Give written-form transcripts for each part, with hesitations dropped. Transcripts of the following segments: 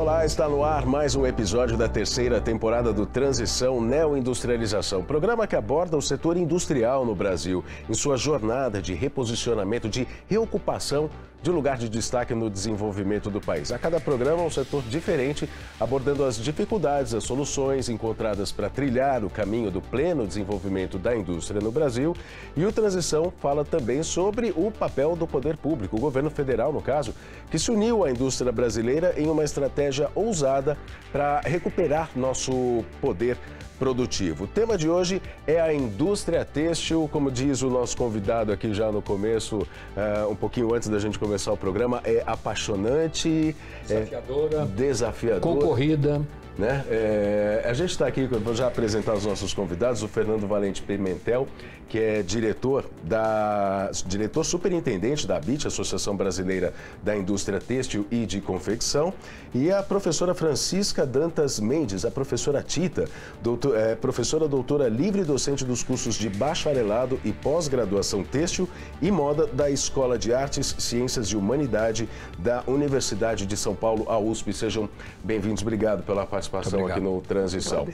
Olá, está no ar mais um episódio da terceira temporada do Transição Neo-Industrialização, programa que aborda o setor industrial no Brasil, em sua jornada de reposicionamento, de reocupação de lugar de destaque no desenvolvimento do país. A cada programa, um setor diferente, abordando as dificuldades, as soluções encontradas para trilhar o caminho do pleno desenvolvimento da indústria no Brasil. E o Transição fala também sobre o papel do poder público, o governo federal, no caso, que se uniu à indústria brasileira em uma estratégia ousada para recuperar nosso poder produtivo. O tema de hoje é a indústria têxtil, como diz o nosso convidado aqui já no começo, um pouquinho antes da gente começar o programa, é apaixonante, desafiadora, concorrida. Né? A gente está aqui, vou já apresentar os nossos convidados, o Fernando Valente Pimentel, que é diretor superintendente da Abit, Associação Brasileira da Indústria Têxtil e de Confecção, e a professora Francisca Dantas Mendes, a professora Tita, professora doutora livre docente dos cursos de bacharelado e pós-graduação têxtil e moda da Escola de Artes, Ciências e Humanidade da Universidade de São Paulo, a USP. Sejam bem-vindos, obrigado pela participação. Aqui no Transição.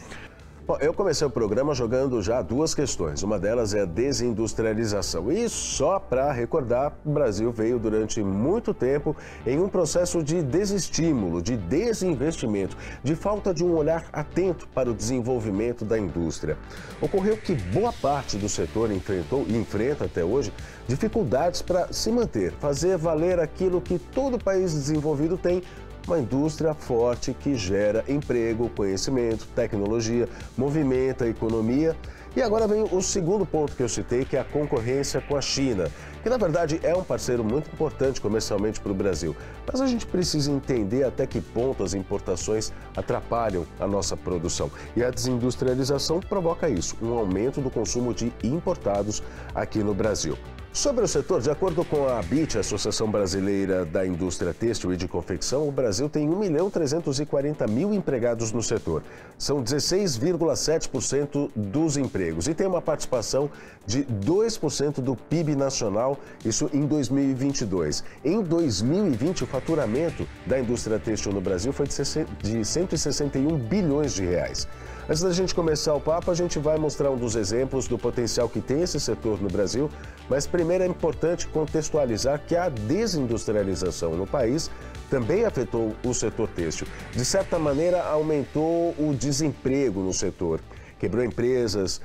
Bom, eu comecei o programa jogando já duas questões. Uma delas é a desindustrialização. E só para recordar, o Brasil veio durante muito tempo em um processo de desestímulo, de desinvestimento, de falta de um olhar atento para o desenvolvimento da indústria. Ocorreu que boa parte do setor enfrentou e enfrenta até hoje dificuldades para se manter, fazer valer aquilo que todo país desenvolvido tem, uma indústria forte que gera emprego, conhecimento, tecnologia, movimenta a economia. E agora vem o segundo ponto que eu citei, que é a concorrência com a China, que na verdade é um parceiro muito importante comercialmente para o Brasil. Mas a gente precisa entender até que ponto as importações atrapalham a nossa produção. E a desindustrialização provoca isso, um aumento do consumo de importados aqui no Brasil. Sobre o setor, de acordo com a ABIT, a Associação Brasileira da Indústria Têxtil e de Confecção, o Brasil tem 1.340.000 empregados no setor. São 16,7% dos empregos e tem uma participação de 2% do PIB nacional, isso em 2022. Em 2020, o faturamento da indústria têxtil no Brasil foi de 161 bilhões de reais. Antes da gente começar o papo, a gente vai mostrar um dos exemplos do potencial que tem esse setor no Brasil, mas primeiro é importante contextualizar que a desindustrialização no país também afetou o setor têxtil. De certa maneira, aumentou o desemprego no setor. Quebrou empresas,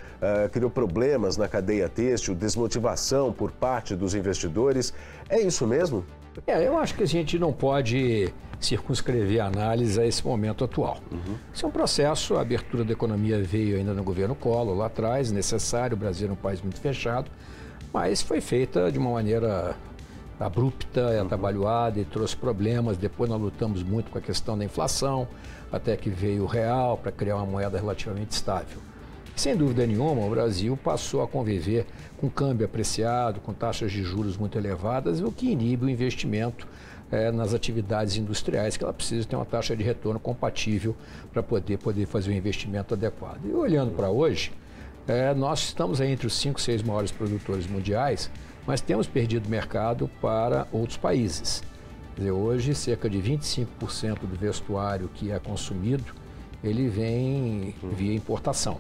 criou problemas na cadeia têxtil, desmotivação por parte dos investidores. É isso mesmo? Eu acho que a gente não pode circunscrever a análise a esse momento atual. Isso é um processo, a abertura da economia veio ainda no governo Collor, lá atrás, necessário, o Brasil é um país muito fechado, mas foi feita de uma maneira abrupta, atabalhoada e trouxe problemas. Depois nós lutamos muito com a questão da inflação, até que veio o real para criar uma moeda relativamente estável. Sem dúvida nenhuma, o Brasil passou a conviver com câmbio apreciado, com taxas de juros muito elevadas, o que inibe o investimento nas atividades industriais, que ela precisa ter uma taxa de retorno compatível para poder fazer um investimento adequado. E olhando para hoje, nós estamos aí entre os 5 ou 6 maiores produtores mundiais, mas temos perdido mercado para outros países. Quer dizer, hoje, cerca de 25% do vestuário que é consumido, ele vem via importação.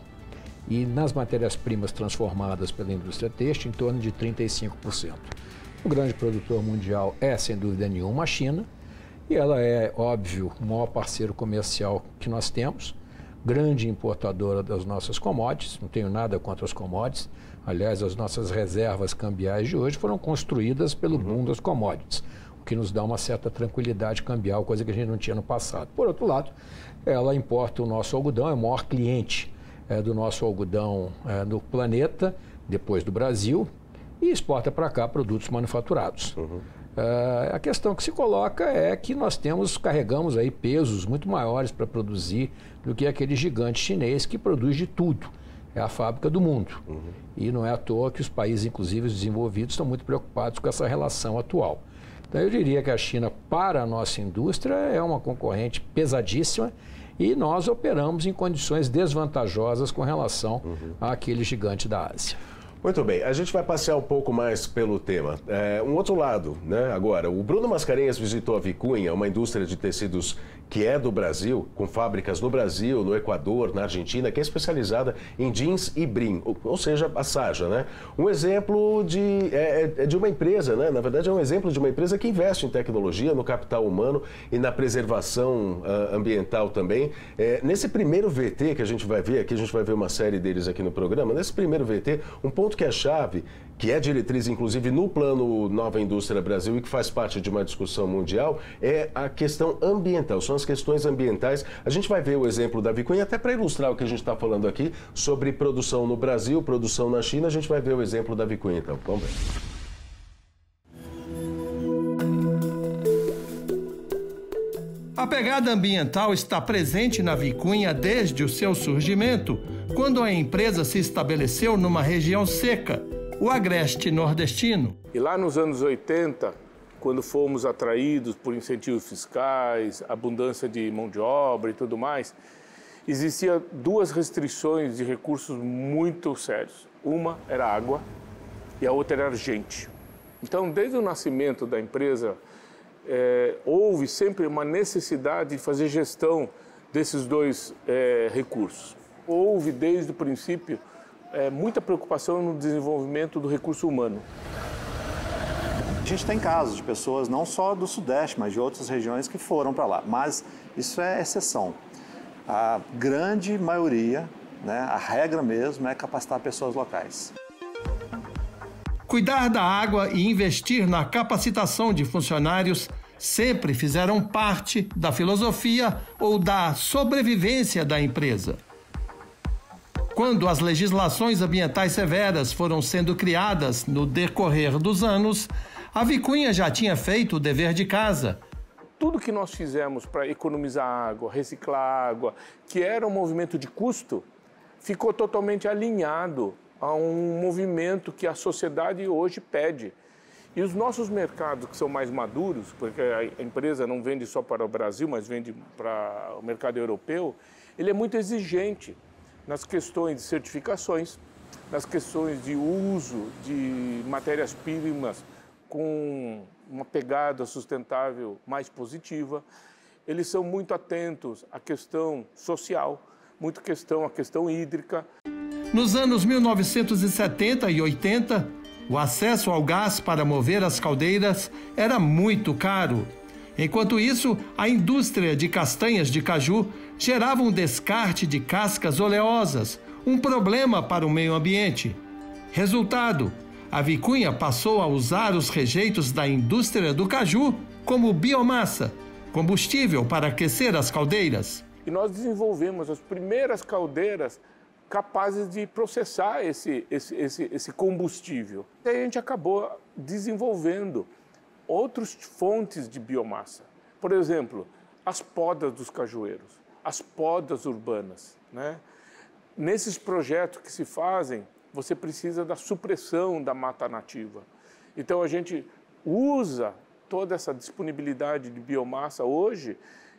E nas matérias-primas transformadas pela indústria têxtil, em torno de 35%. O grande produtor mundial é, sem dúvida nenhuma, a China. E ela é, óbvio, o maior parceiro comercial que nós temos. Grande importadora das nossas commodities, não tenho nada contra as commodities. Aliás, as nossas reservas cambiais de hoje foram construídas pelo boom das commodities, o que nos dá uma certa tranquilidade cambial, coisa que a gente não tinha no passado. Por outro lado, ela importa o nosso algodão, é o maior cliente do nosso algodão no planeta, depois do Brasil, e exporta para cá produtos manufaturados. A questão que se coloca é que nós carregamos aí pesos muito maiores para produzir do que aquele gigante chinês que produz de tudo. É a fábrica do mundo. E não é à toa que os países, inclusive os desenvolvidos, estão muito preocupados com essa relação atual. Então eu diria que a China, para a nossa indústria, é uma concorrente pesadíssima e nós operamos em condições desvantajosas com relação àquele gigante da Ásia. Muito bem, a gente vai passear um pouco mais pelo tema. Um outro lado, né? Agora, o Bruno Mascarenhas visitou a Vicunha, uma indústria de tecidos que é do Brasil, com fábricas no Brasil, no Equador, na Argentina, que é especializada em jeans e brim, ou seja, a sarja, né? Um exemplo de uma empresa, né? Na verdade, é um exemplo de uma empresa que investe em tecnologia, no capital humano e na preservação ambiental também. Nesse primeiro VT que a gente vai ver aqui, a gente vai ver uma série deles aqui no programa, nesse primeiro VT, um ponto que é chave, que é diretriz inclusive no plano Nova Indústria Brasil e que faz parte de uma discussão mundial, é a questão ambiental, são as questões ambientais. A gente vai ver o exemplo da Vicunha, até para ilustrar o que a gente está falando aqui sobre produção no Brasil, produção na China, a gente vai ver o exemplo da Vicunha, então, vamos ver. A pegada ambiental está presente na Vicunha desde o seu surgimento, quando a empresa se estabeleceu numa região seca, o agreste nordestino. E lá nos anos 80, quando fomos atraídos por incentivos fiscais, abundância de mão de obra e tudo mais, existiam duas restrições de recursos muito sérios. Uma era água e a outra era gente. Então, desde o nascimento da empresa, houve sempre uma necessidade de fazer gestão desses dois recursos. Houve, desde o princípio, muita preocupação no desenvolvimento do recurso humano. A gente tem casos de pessoas, não só do Sudeste, mas de outras regiões que foram para lá, mas isso é exceção. A grande maioria, né, a regra mesmo, é capacitar pessoas locais. Cuidar da água e investir na capacitação de funcionários sempre fizeram parte da filosofia ou da sobrevivência da empresa. Quando as legislações ambientais severas foram sendo criadas no decorrer dos anos, a Vicunha já tinha feito o dever de casa. Tudo que nós fizemos para economizar água, reciclar água, que era um movimento de custo, ficou totalmente alinhado a um movimento que a sociedade hoje pede. E os nossos mercados, que são mais maduros, porque a empresa não vende só para o Brasil, mas vende para o mercado europeu, ele é muito exigente nas questões de certificações, nas questões de uso de matérias-primas com uma pegada sustentável mais positiva. Eles são muito atentos à questão social, muito à questão hídrica. Nos anos 1970 e 80, o acesso ao gás para mover as caldeiras era muito caro. Enquanto isso, a indústria de castanhas de caju gerava um descarte de cascas oleosas, um problema para o meio ambiente. Resultado, a Vicunha passou a usar os rejeitos da indústria do caju como biomassa, combustível para aquecer as caldeiras. E nós desenvolvemos as primeiras caldeiras capazes de processar esse combustível. E aí a gente acabou desenvolvendo outras fontes de biomassa. Por exemplo, as podas dos cajueiros, as podas urbanas, né? Nesses projetos que se fazem, você precisa da supressão da mata nativa. Então a gente usa toda essa disponibilidade de biomassa hoje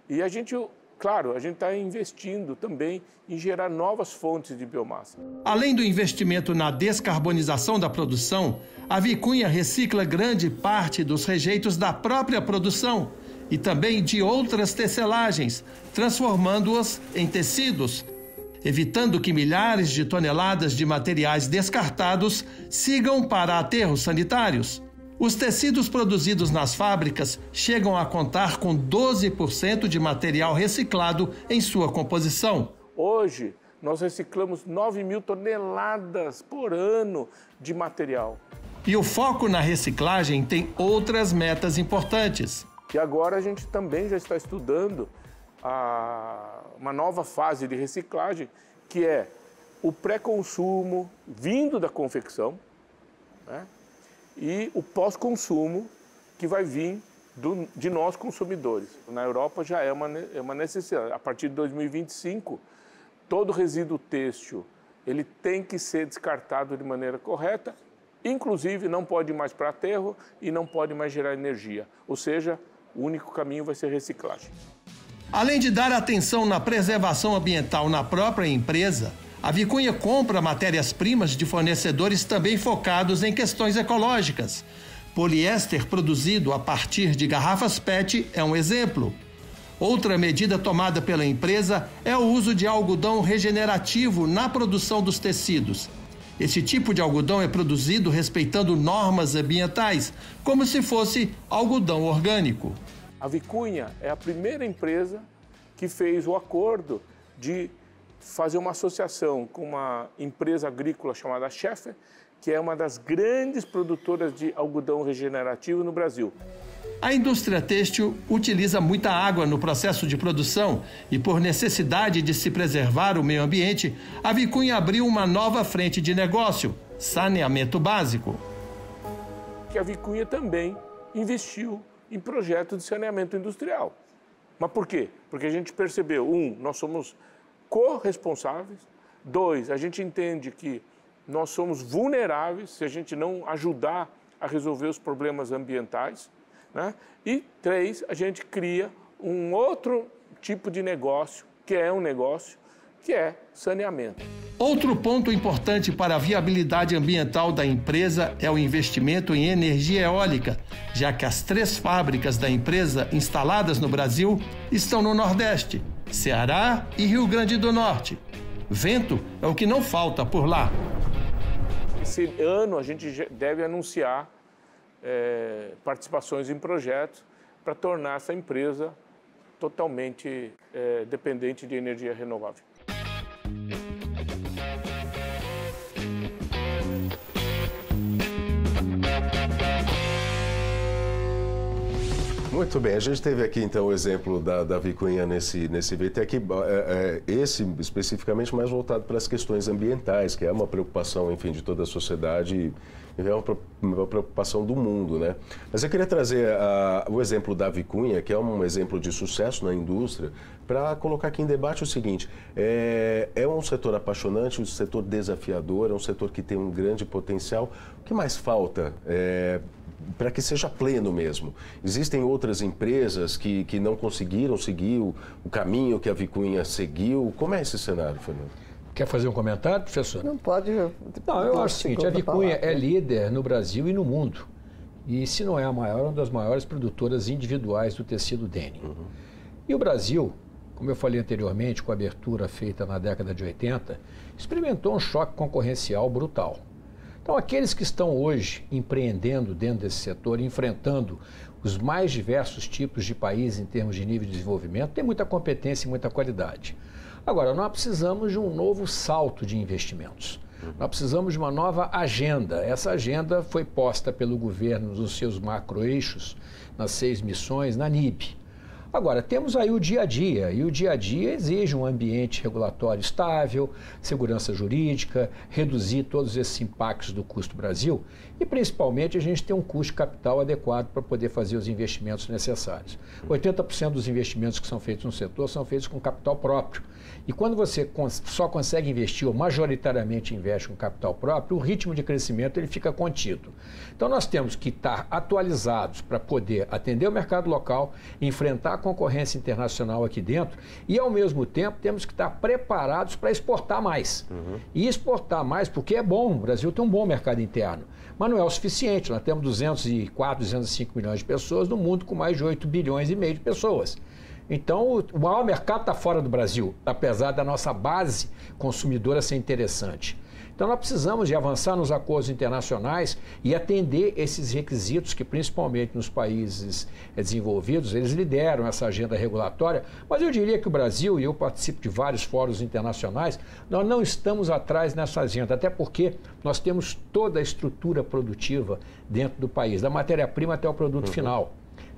e a gente... Claro, a gente está investindo também em gerar novas fontes de biomassa. Além do investimento na descarbonização da produção, a Vicunha recicla grande parte dos rejeitos da própria produção e também de outras tecelagens, transformando-as em tecidos, evitando que milhares de toneladas de materiais descartados sigam para aterros sanitários. Os tecidos produzidos nas fábricas chegam a contar com 12% de material reciclado em sua composição. Hoje, nós reciclamos 9 mil toneladas por ano de material. E o foco na reciclagem tem outras metas importantes. E agora a gente também já está estudando uma nova fase de reciclagem, que é o pré-consumo vindo da confecção, né? E o pós-consumo que vai vir de nós consumidores. Na Europa já é uma necessidade. A partir de 2025, todo resíduo têxtil ele tem que ser descartado de maneira correta, inclusive não pode ir mais para aterro e não pode mais gerar energia. Ou seja, o único caminho vai ser reciclagem. Além de dar atenção na preservação ambiental na própria empresa, A Vicunha compra matérias-primas de fornecedores também focados em questões ecológicas. Poliéster produzido a partir de garrafas PET é um exemplo. Outra medida tomada pela empresa é o uso de algodão regenerativo na produção dos tecidos. Esse tipo de algodão é produzido respeitando normas ambientais, como se fosse algodão orgânico. A Vicunha é a primeira empresa que fez o acordo de fazer uma associação com uma empresa agrícola chamada Sheffer, que é uma das grandes produtoras de algodão regenerativo no Brasil. A indústria têxtil utiliza muita água no processo de produção e, por necessidade de se preservar o meio ambiente, a Vicunha abriu uma nova frente de negócio, saneamento básico. A Vicunha também investiu em projetos de saneamento industrial. Mas por quê? Porque a gente percebeu, nós somos corresponsáveis, dois, a gente entende que nós somos vulneráveis se a gente não ajudar a resolver os problemas ambientais, né? E três, a gente cria um outro tipo de negócio, que é um negócio que é saneamento. Outro ponto importante para a viabilidade ambiental da empresa é o investimento em energia eólica, já que as três fábricas da empresa instaladas no Brasil estão no Nordeste, Ceará e Rio Grande do Norte. Vento é o que não falta por lá. Esse ano a gente deve anunciar participações em projetos para tornar essa empresa totalmente dependente de energia renovável. Muito bem, a gente teve aqui então o exemplo da Vicunha nesse VT, aqui, esse especificamente mais voltado para as questões ambientais, que é uma preocupação, enfim, de toda a sociedade e é uma preocupação do mundo, né? Mas eu queria trazer o exemplo da Vicunha, que é um exemplo de sucesso na indústria, para colocar aqui em debate o seguinte, é um setor apaixonante, um setor desafiador, é um setor que tem um grande potencial. O que mais falta para que seja pleno mesmo? Existem outras empresas que não conseguiram seguir o caminho que a Vicunha seguiu. Como é esse cenário, Fernando? Quer fazer um comentário, professor? Não pode. Não, eu acho o seguinte, a Vicunha é líder no Brasil e no mundo. E se não é a maior, é uma das maiores produtoras individuais do tecido dênim. Uhum. E o Brasil, como eu falei anteriormente, com a abertura feita na década de 80, experimentou um choque concorrencial brutal. Então, aqueles que estão hoje empreendendo dentro desse setor, enfrentando os mais diversos tipos de países em termos de nível de desenvolvimento, têm muita competência e muita qualidade. Agora, nós precisamos de um novo salto de investimentos. Nós precisamos de uma nova agenda. Essa agenda foi posta pelo governo nos seus macroeixos, nas 6 missões, na NIB. Agora, temos aí o dia a dia, e o dia a dia exige um ambiente regulatório estável, segurança jurídica, reduzir todos esses impactos do custo Brasil e, principalmente, a gente ter um custo de capital adequado para poder fazer os investimentos necessários. 80% dos investimentos que são feitos no setor são feitos com capital próprio. E quando você só consegue investir ou majoritariamente investe com capital próprio, o ritmo de crescimento ele fica contido. Então, nós temos que estar atualizados para poder atender o mercado local, enfrentar a concorrência internacional aqui dentro e, ao mesmo tempo, temos que estar preparados para exportar mais. Uhum. E exportar mais porque é bom, o Brasil tem um bom mercado interno, mas não é o suficiente. Nós temos 204, 205 milhões de pessoas no mundo com mais de 8 bilhões e meio de pessoas. Então, o maior mercado está fora do Brasil, apesar da nossa base consumidora ser interessante. Então, nós precisamos de avançar nos acordos internacionais e atender esses requisitos que, principalmente nos países desenvolvidos, eles lideram essa agenda regulatória. Mas eu diria que o Brasil, e eu participo de vários fóruns internacionais, nós não estamos atrás nessa agenda, até porque nós temos toda a estrutura produtiva dentro do país, da matéria-prima até o produto final,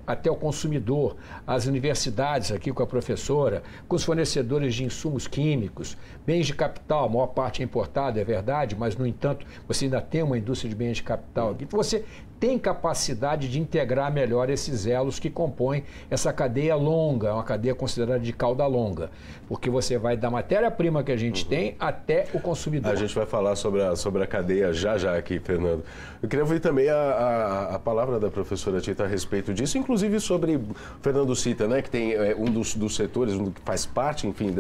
até o consumidor, as universidades aqui com a professora, com os fornecedores de insumos químicos, bens de capital, a maior parte é importada, é verdade, mas, no entanto, você ainda tem uma indústria de bens de capital aqui. Então, você tem capacidade de integrar melhor esses elos que compõem essa cadeia longa, uma cadeia considerada de cauda longa, porque você vai da matéria-prima que a gente tem até o consumidor. A gente vai falar sobre a cadeia já aqui, Fernando. Eu queria ouvir também a palavra da professora Tita a respeito disso, inclusive sobre, Fernando cita, né, que tem um dos setores, um que faz parte, enfim,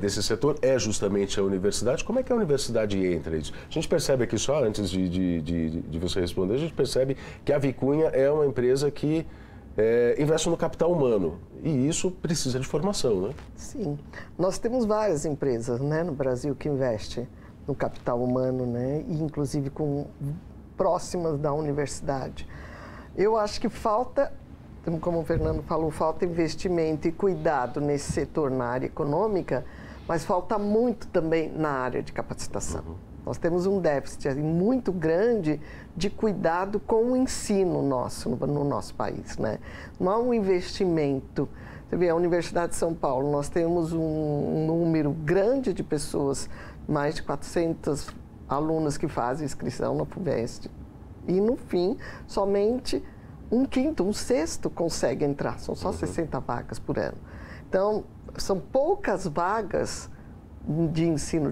desse setor, é justamente a universidade. Como é que a universidade entra nisso? A gente percebe aqui, só antes de você responder, a gente percebe que a Vicunha é uma empresa que investe no capital humano, e isso precisa de formação, né? Sim, nós temos várias empresas, né, no Brasil que investem no capital humano, né, e inclusive próximas da universidade. Eu acho que falta, como o Fernando falou, falta investimento e cuidado nesse setor na área econômica, mas falta muito também na área de capacitação. Uhum. Nós temos um déficit muito grande de cuidado com o ensino nosso, no nosso país, né? Não há um investimento. Você vê, a Universidade de São Paulo, nós temos um número grande de pessoas, mais de 400 alunos que fazem inscrição na FUVEST. E, no fim, somente um quinto, um sexto consegue entrar. São só 60 vagas por ano. Então, são poucas vagas de ensino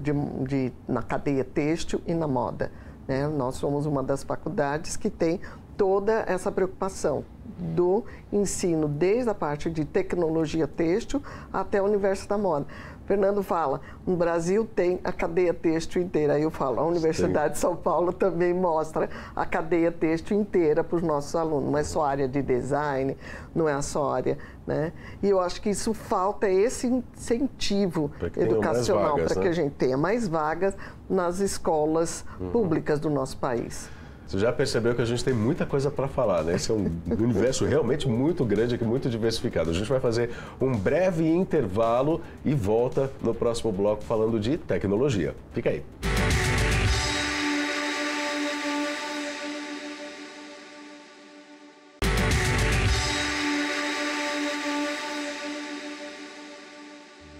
na cadeia têxtil e na moda, né? Nós somos uma das faculdades que tem toda essa preocupação do ensino, desde a parte de tecnologia têxtil até o universo da moda. O Fernando fala, no Brasil tem a cadeia têxtil inteira. Aí eu falo, a Universidade de São Paulo também mostra a cadeia têxtil inteira para os nossos alunos. Não é só área de design, não é só área, né? E eu acho que isso falta esse incentivo educacional para que a gente tenha mais vagas nas escolas públicas do nosso país. Você já percebeu que a gente tem muita coisa para falar, né? Esse é um universo realmente muito grande aqui, muito diversificado. A gente vai fazer um breve intervalo e volta no próximo bloco falando de tecnologia. Fica aí.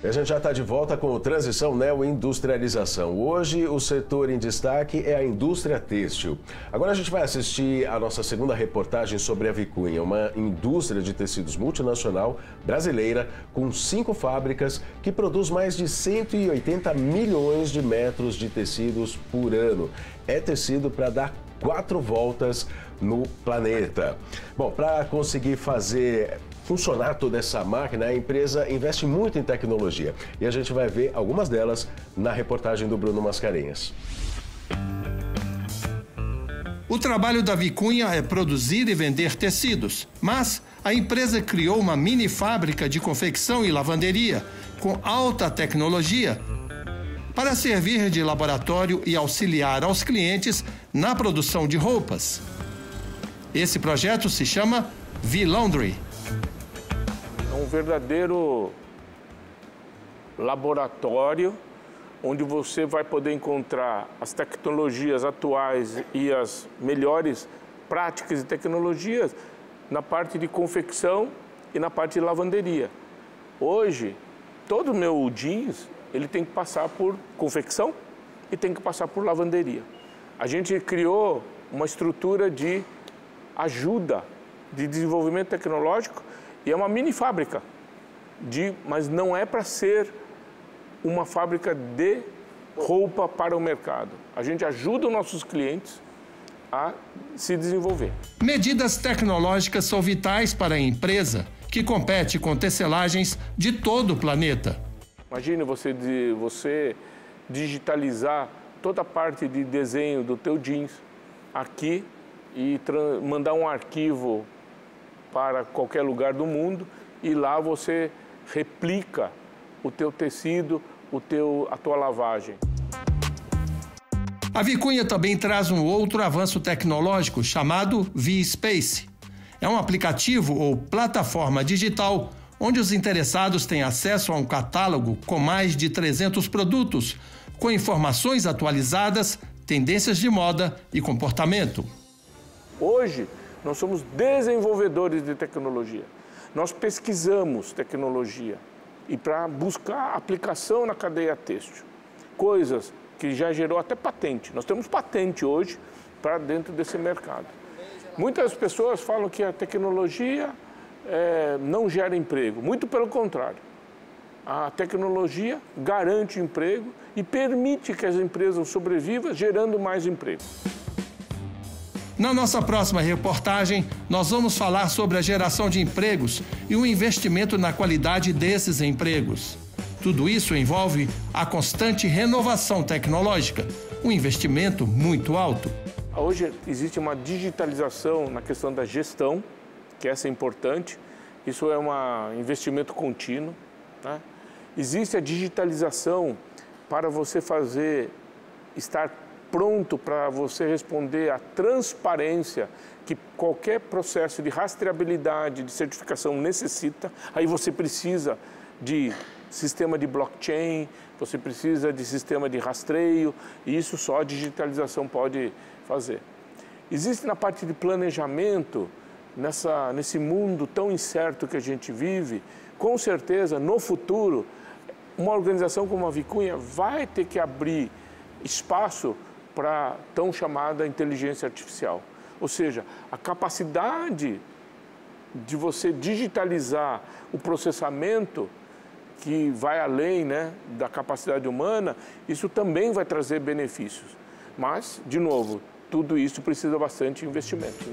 A gente já está de volta com o Transição Neo-Industrialização. Hoje, o setor em destaque é a indústria têxtil. Agora a gente vai assistir a nossa segunda reportagem sobre a Vicunha, uma indústria de tecidos multinacional brasileira com 5 fábricas que produz mais de 180 milhões de metros de tecidos por ano. É tecido para dar 4 voltas no planeta. Bom, para conseguir fazer funcionar toda essa máquina, a empresa investe muito em tecnologia. E a gente vai ver algumas delas na reportagem do Bruno Mascarenhas. O trabalho da Vicunha é produzir e vender tecidos, mas a empresa criou uma mini fábrica de confecção e lavanderia com alta tecnologia para servir de laboratório e auxiliar aos clientes na produção de roupas. Esse projeto se chama V-Laundry. Um verdadeiro laboratório onde você vai poder encontrar as tecnologias atuais e as melhores práticas e tecnologias na parte de confecção e na parte de lavanderia. Hoje, todo o meu jeans ele tem que passar por confecção e tem que passar por lavanderia. A gente criou uma estrutura de ajuda, de desenvolvimento tecnológico. E é uma mini fábrica, mas não é para ser uma fábrica de roupa para o mercado. A gente ajuda os nossos clientes a se desenvolver. Medidas tecnológicas são vitais para a empresa, que compete com tecelagens de todo o planeta. Imagine você digitalizar toda a parte de desenho do teu jeans aqui e mandar um arquivo para qualquer lugar do mundo, e lá você replica o teu tecido, a tua lavagem. A Vicunha também traz um outro avanço tecnológico chamado V-Space. É um aplicativo ou plataforma digital onde os interessados têm acesso a um catálogo com mais de 300 produtos, com informações atualizadas, tendências de moda e comportamento. Hoje, nós somos desenvolvedores de tecnologia. Nós pesquisamos tecnologia e para buscar aplicação na cadeia têxtil. Coisas que já gerou até patente. Nós temos patente hoje para dentro desse mercado. Muitas pessoas falam que a tecnologia não gera emprego. Muito pelo contrário. A tecnologia garante emprego e permite que as empresas sobrevivam, gerando mais emprego. Na nossa próxima reportagem, nós vamos falar sobre a geração de empregos e o investimento na qualidade desses empregos. Tudo isso envolve a constante renovação tecnológica, um investimento muito alto. Hoje existe uma digitalização na questão da gestão, que essa é importante. Isso é um investimento contínuo, né? Existe a digitalização para você estar pronto para você responder à transparência que qualquer processo de rastreabilidade, de certificação necessita. Aí você precisa de sistema de blockchain, você precisa de sistema de rastreio, e isso só a digitalização pode fazer. Existe na parte de planejamento, nesse mundo tão incerto que a gente vive, com certeza, no futuro, uma organização como a Vicunha vai ter que abrir espaço para tão chamada inteligência artificial. Ou seja, a capacidade de você digitalizar o processamento que vai além, né, da capacidade humana, isso também vai trazer benefícios. Mas, de novo, tudo isso precisa bastante investimento.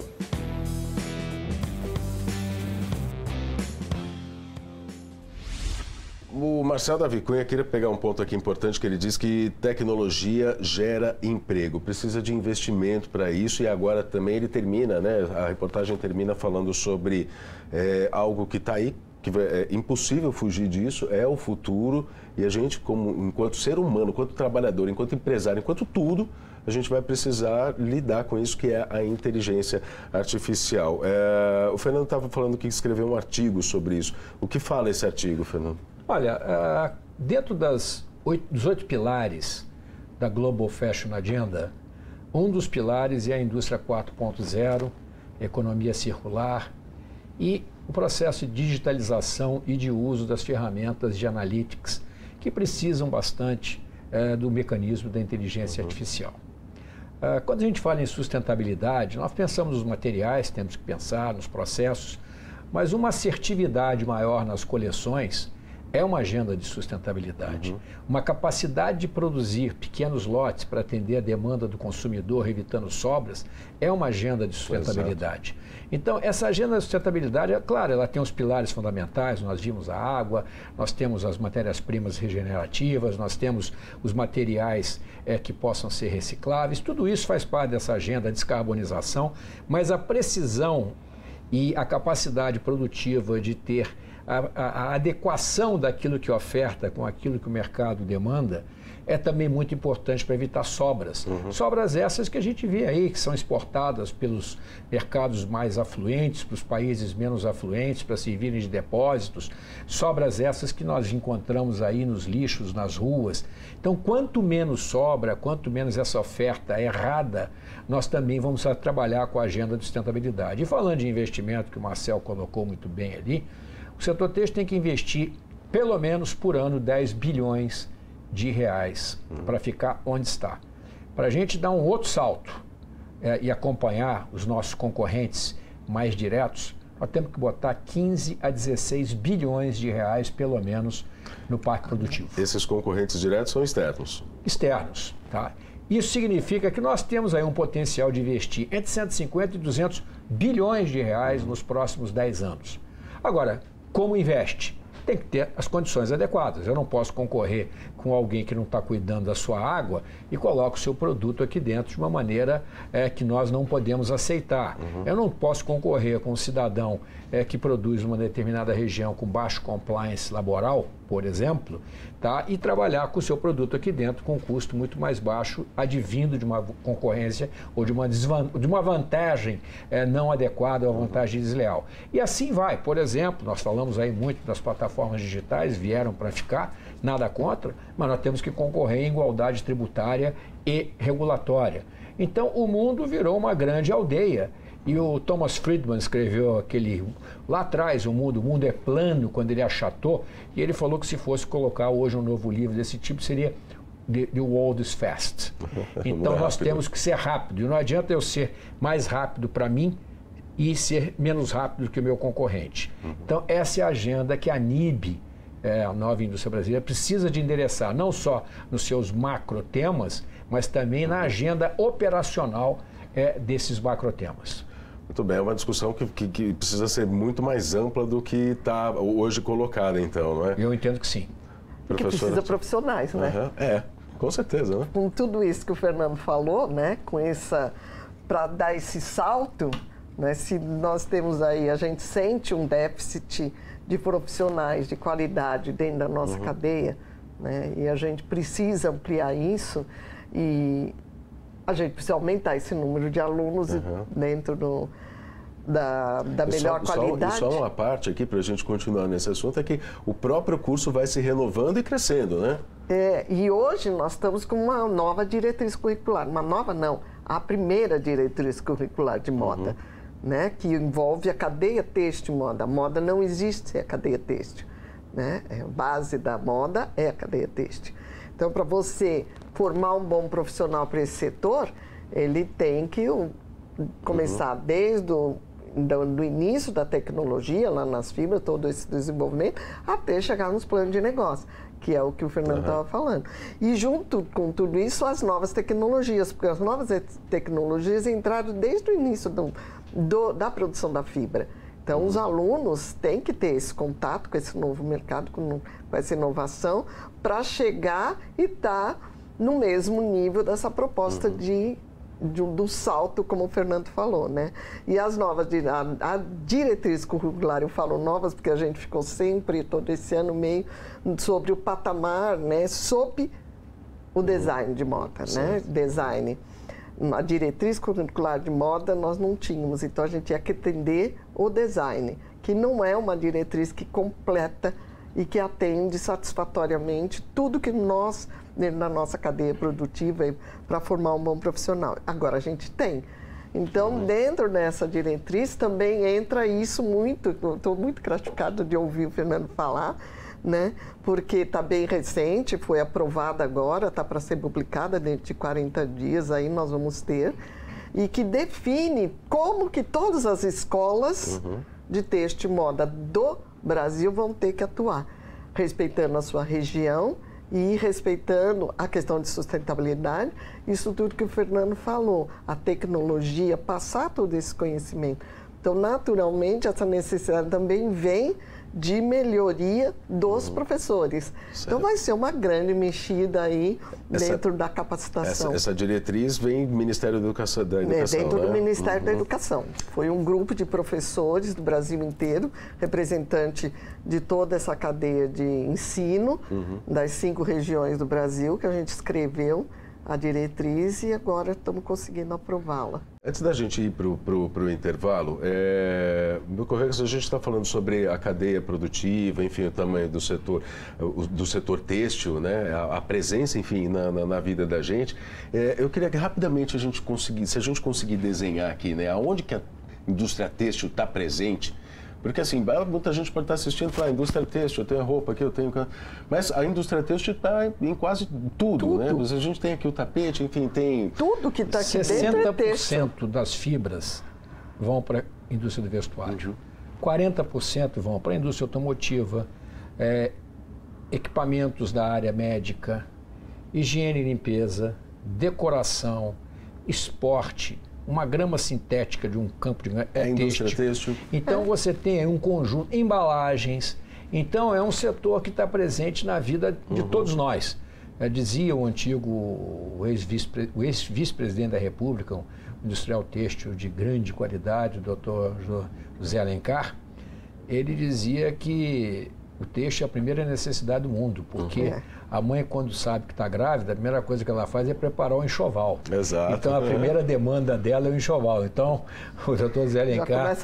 O Marcel da Vicunha queria pegar um ponto aqui importante, que ele diz que tecnologia gera emprego, precisa de investimento para isso, e agora também ele termina, né? A reportagem termina falando sobre algo que está aí, que é impossível fugir disso, é o futuro, e a gente, enquanto ser humano, enquanto trabalhador, enquanto empresário, enquanto tudo, a gente vai precisar lidar com isso, que é a inteligência artificial. O Fernando estava falando que escreveu um artigo sobre isso. O que fala esse artigo, Fernando? Olha, dentro dos oito pilares da Global Fashion Agenda, um dos pilares é a indústria 4.0, economia circular e o processo de digitalização e de uso das ferramentas de analytics, que precisam bastante do mecanismo da inteligência artificial. Quando a gente fala em sustentabilidade, nós pensamos nos materiais, temos que pensar nos processos, mas uma assertividade maior nas coleções é uma agenda de sustentabilidade. Uma capacidade de produzir pequenos lotes para atender a demanda do consumidor, evitando sobras, é uma agenda de sustentabilidade. Então, essa agenda de sustentabilidade, é claro, ela tem os pilares fundamentais, nós vimos a água, nós temos as matérias-primas regenerativas, nós temos os materiais que possam ser recicláveis, tudo isso faz parte dessa agenda de descarbonização, mas a precisão e a capacidade produtiva de ter a adequação daquilo que oferta com aquilo que o mercado demanda é também muito importante para evitar sobras. Sobras essas que a gente vê aí, que são exportadas pelos mercados mais afluentes, para os países menos afluentes, para servirem de depósitos. Sobras essas que nós encontramos aí nos lixos, nas ruas. Então, quanto menos sobra, quanto menos essa oferta errada, nós também vamos trabalhar com a agenda de sustentabilidade. E falando de investimento, que o Marcel colocou muito bem ali, o setor têxtil tem que investir, pelo menos por ano, 10 bilhões de reais para ficar onde está. Para a gente dar um outro salto e acompanhar os nossos concorrentes mais diretos, nós temos que botar 15 a 16 bilhões de reais, pelo menos, no parque produtivo. Esses concorrentes diretos são externos? Externos, tá? Isso significa que nós temos aí um potencial de investir entre 150 e 200 bilhões de reais nos próximos 10 anos. Agora, como investe? Tem que ter as condições adequadas. Eu não posso concorrer com alguém que não está cuidando da sua água e coloca o seu produto aqui dentro de uma maneira que nós não podemos aceitar. Eu não posso concorrer com um cidadão que produz uma determinada região com baixo compliance laboral, por exemplo, tá? E trabalhar com o seu produto aqui dentro com um custo muito mais baixo, advindo de uma concorrência ou de uma vantagem não adequada ou vantagem desleal. E assim vai. Por exemplo, nós falamos aí muito das plataformas digitais, vieram para ficar, nada contra, mas nós temos que concorrer em igualdade tributária e regulatória. Então, o mundo virou uma grande aldeia. E o Thomas Friedman escreveu lá atrás, o mundo é plano, quando ele achatou, e ele falou que se fosse colocar hoje um novo livro desse tipo, seria The World is Fast. Então, nós temos que ser rápido. E não adianta eu ser mais rápido para mim e ser menos rápido que o meu concorrente. Uhum. Então, essa é a agenda que a NIB, a Nova Indústria Brasileira, precisa de endereçar, não só nos seus macro temas, mas também na agenda operacional desses macro temas. Muito bem, é uma discussão que precisa ser muito mais ampla do que está hoje colocada, então, não é? Eu entendo que sim. Porque precisa de profissionais, né? Uhum. É, com certeza, né? Com tudo isso que o Fernando falou, né? Com essa... para dar esse salto, né? Se nós temos aí, a gente sente um déficit de profissionais de qualidade dentro da nossa cadeia, né? E a gente precisa ampliar isso e... a gente precisa aumentar esse número de alunos dentro da melhor qualidade. Só uma parte aqui para a gente continuar nesse assunto é que o próprio curso vai se renovando e crescendo, né? É, e hoje nós estamos com uma nova diretriz curricular. Uma nova não, a primeira diretriz curricular de moda, né? Que envolve a cadeia têxtil moda. A moda não existe sem a cadeia têxtil, né? A base da moda é a cadeia têxtil. Então, para você formar um bom profissional para esse setor, ele tem que começar desde do início da tecnologia, lá nas fibras, todo esse desenvolvimento, até chegar nos planos de negócio, que é o que o Fernando estava falando. E junto com tudo isso, as novas tecnologias, porque as novas tecnologias entraram desde o início da produção da fibra. Então, os alunos têm que ter esse contato com esse novo mercado, com essa inovação, para chegar e estar no mesmo nível dessa proposta do salto, como o Fernando falou, né? E as novas, a diretriz curricular, eu falo novas porque a gente ficou sempre, todo esse ano meio, sobre o patamar, né? Sob o design de moda, né? Design. A diretriz curricular de moda nós não tínhamos, então a gente tinha que atender o design, que não é uma diretriz que completa e que atende satisfatoriamente tudo que nós, dentro da nossa cadeia produtiva, para formar um bom profissional. Agora a gente tem. Então, dentro dessa diretriz também entra isso muito, estou muito gratificado de ouvir o Fernando falar, né? Porque está bem recente, foi aprovada agora, está para ser publicada dentro de 40 dias, aí nós vamos ter, e que define como que todas as escolas de têxtil e moda do Brasil vão ter que atuar, respeitando a sua região e respeitando a questão de sustentabilidade, isso tudo que o Fernando falou, a tecnologia, passar todo esse conhecimento. Então, naturalmente, essa necessidade também vem de melhoria dos professores. Certo. Então, vai ser uma grande mexida aí dentro da capacitação. Essa diretriz vem do Ministério da Educação, dentro do Ministério da Educação. Foi um grupo de professores do Brasil inteiro, representante de toda essa cadeia de ensino, das 5 regiões do Brasil, que a gente escreveu a diretriz e agora estamos conseguindo aprová-la. Antes da gente ir para o intervalo, me ocorreu que a gente está falando sobre a cadeia produtiva, enfim, o tamanho do setor têxtil, né? A presença, enfim, na vida da gente. Eu queria que rapidamente se a gente conseguir desenhar aqui, né? Aonde que a indústria têxtil está presente? Porque assim, muita gente pode estar assistindo e falar, indústria têxtil, eu tenho roupa aqui, eu tenho... Mas a indústria têxtil está em quase tudo, né? Mas a gente tem aqui o tapete, enfim, tem... Tudo que está aqui dentro é têxtil. 60% das fibras vão para a indústria do vestuário. 40% vão para a indústria automotiva, equipamentos da área médica, higiene e limpeza, decoração, esporte... Uma grama sintética de um campo de têxtil. Então você tem um conjunto, embalagens. Então é um setor que está presente na vida de todos nós. Dizia o antigo ex-vice-presidente da República, um industrial têxtil de grande qualidade, o doutor José Alencar, ele dizia que o têxtil é a primeira necessidade do mundo, porque... A mãe, quando sabe que está grávida, a primeira coisa que ela faz é preparar o enxoval. Exato. Então, a primeira demanda dela é o enxoval. Então, o doutor Zé Alencar,